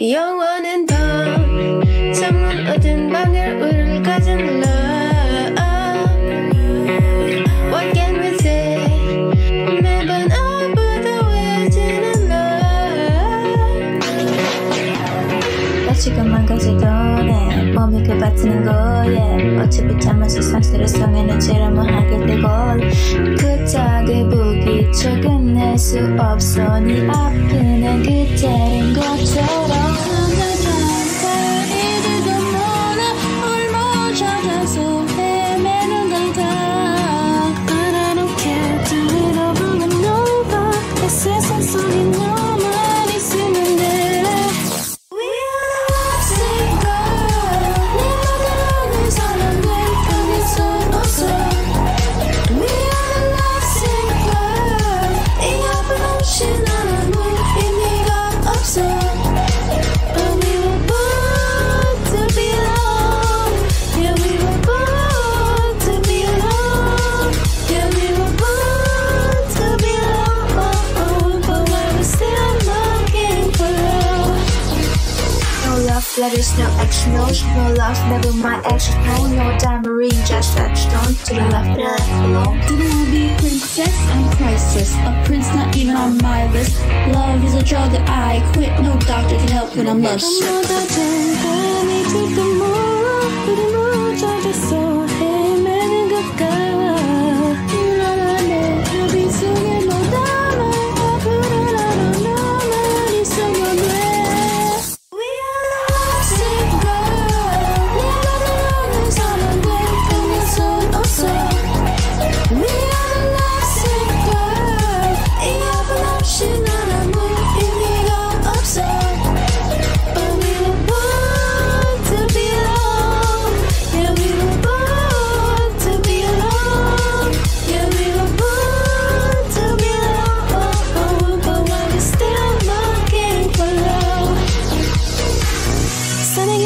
영원한 밤 창문 어두운 방을 우릴 가진 love What can we say 매번 아무도 외지는 love 나 지금 망가지던 해 몸이 그 바치는 거에 어차피 참아서 상처를 성에는 지름을 하게 되고 그짝을 보기 조금 낼 수 없어 네 아프는 그때인 것처럼 Letters, no action, no show, no love, never mind action, no diamond, just touched on to the left, and left alone. Didn't want to be a princess, I'm priceless, a prince not even on my list. Love is a drug that I quit, no doctor can help when I'm lost.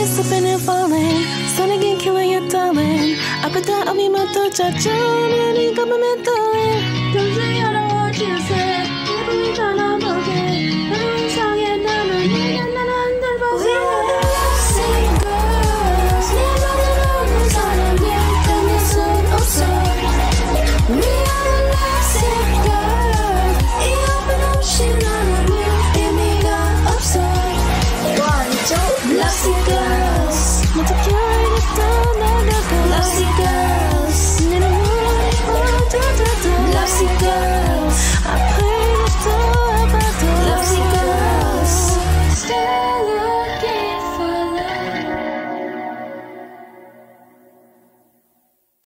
Slipping and falling, sun again killing your darling. I put that on me, my daughter, Johnny, government darling. Don't say I don't want you to say.